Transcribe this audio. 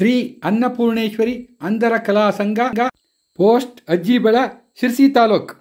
Sri Annapurneshwari, Andhra Kala Sanga, Post Ajibala, Shirsi Talok.